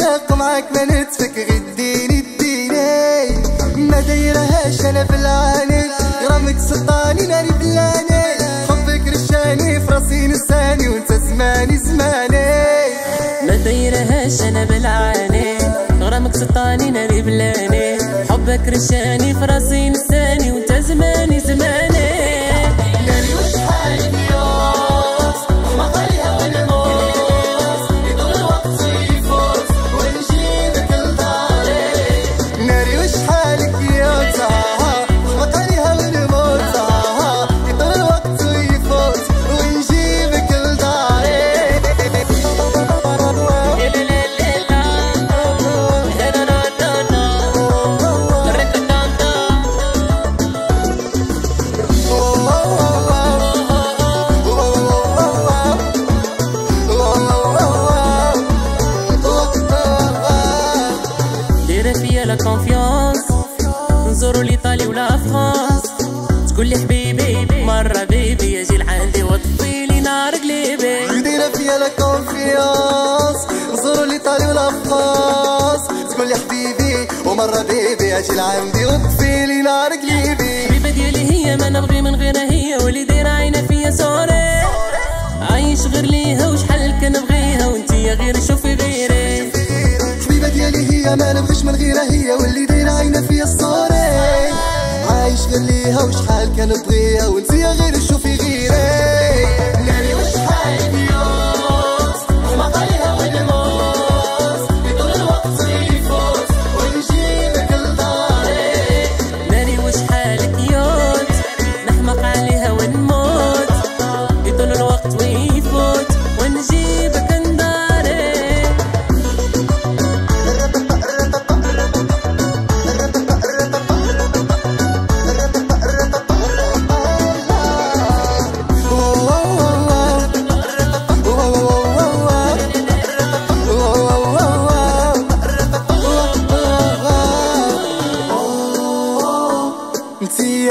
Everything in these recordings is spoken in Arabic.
عشاق معاك ما نتفك غير اديني اديني ما دايرهاش انا في العاني غرامك سلطاني ناري بلاني حبك رشاني في راسي نساني وانت زماني زماني ما دايرهاش انا بالعاني غرامك سلطاني ناري بلاني حبك رشاني في راسي نساني وانت زماني زماني ناري وش حالي فيا لا كونفيونس نزورو ليطالي ولا فرانس تقولي حبيبي مرة بيبي يجي لعندي وطفيلي نار قليبي دايرة فيا لا كونفيونس نزورو ليطالي ولا فرانس تقولي حبيبي ومرة بيبي يجي لعندي وطفيلي نار قليبي حبيبة ديالي هي ما نبغي من غيرها هي واللي دايرة عينها فيا سوري عايش غير ليها وشحال كنبغيها وانتي غير شوفي غيري حبيبة ديالي هي ما نبغيش من غيرها هي واللي دايرة عينها فيا الصوري عايش غير ليها وشحال كنبغيها وانتي غير شوفي غيري ناري وش حالي بيوت وما قاليها وين نموت يطول الوقت يفوت ونجيبك لداري ناري وش حالك يوت نحمق عليها ونموت يطول الوقت ويفوت ونجيبك انتي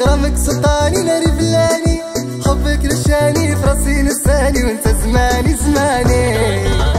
غرامك سلطاني ناري بلاني حبك رشاني في راسي نساني وانت زماني زماني